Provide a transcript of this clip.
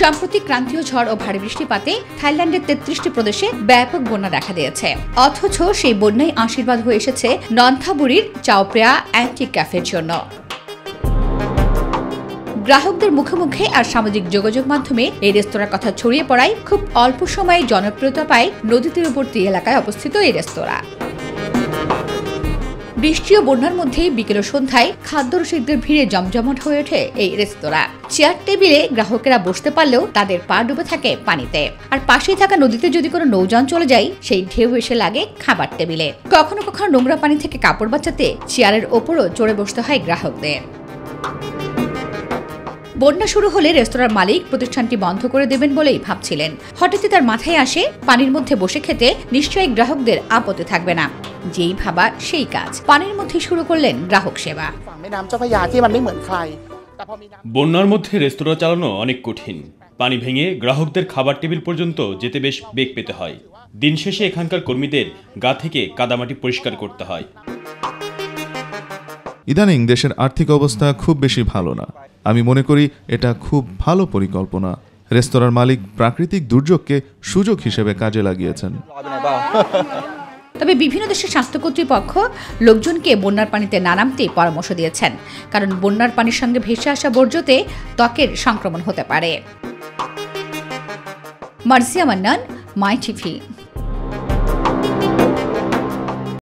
সাম্প্রতিক ক্রান্তীয় ঝড় ও ভারী বৃষ্টিপাতে থাইল্যান্ডের ৩৩টি প্রদেশে ব্যাপক বন্যা দেখা দিয়েছে। অথচ সেই বন্যাই আশীর্বাদ হয়ে এসেছে নন্থাবুরির চাওপ্রেয়া অ্যান্টিক ক্যাফের জন্য। গ্রাহকদের মুখে মুখে আর সামাজিক যোগাযোগ মাধ্যমে এই রেস্তোরাঁর কথা ছড়িয়ে পড়ায় খুব অল্প সময়ে জনপ্রিয়তা পায় নদী তীরবর্তী এলাকায় অবস্থিত এই রেস্তোরাঁ। বৃষ্টি ও বন্যার মধ্যে বিকেল ও সন্ধ্যায় খাদ্যরসিকদের ভিড়ে জমজমাট হয়ে ওঠে এই রেস্তোরাঁ। চেয়ার টেবিলে গ্রাহকেরা বসতে পারলেও তাদের পা ডুবে থাকে পানিতে, আর পাশেই থাকা নদীতে যদি কোনো নৌযান চলে যায় সেই ঢেউ এসে লাগে খাবার টেবিলে। কখনো কখনো নোংরা পানি থেকে কাপড় বাঁচাতে চেয়ারের ওপরও চড়ে বসতে হয় গ্রাহকদের। বন্যা শুরু হলে রেস্তোরাঁর মালিক প্রতিষ্ঠানটি বন্ধ করে দেবেন বলেই ভাবছিলেন। হঠাৎই তার মাথায় আসে পানির মধ্যে বসে খেতে নিশ্চয়ই গ্রাহকদের আপত্তি থাকবে না। যেই ভাবা সেই কাজ, পানির মধ্যে শুরু করলেন গ্রাহক সেবা। বন্যার মধ্যে রেস্তোরাঁ চালানো অনেক কঠিন। পানি ভেঙে গ্রাহকদের খাবার টেবিল পর্যন্ত যেতে বেশ বেগ পেতে হয়। দিন শেষে এখানকার কর্মীদের গা থেকে কাদামাটি পরিষ্কার করতে হয়। ইদানিং দেশের আর্থিক অবস্থা খুব বেশি ভালো না। আমি মনে করি এটা খুব ভালো পরিকল্পনা। রেস্তোরাঁর মালিক প্রাকৃতিক দুর্যোগকে সুযোগ হিসেবে কাজে লাগিয়েছেন। তবে বিভিন্ন দেশের স্বাস্থ্য কর্তৃপক্ষ লোকজনকে বন্যার পানিতে না নামতেই পরামর্শ দিয়েছেন, কারণ বন্যার পানির সঙ্গে ভেসে আসা বর্জ্যতে ত্বকের সংক্রমণ হতে পারে। Marzia Mannan, my TV.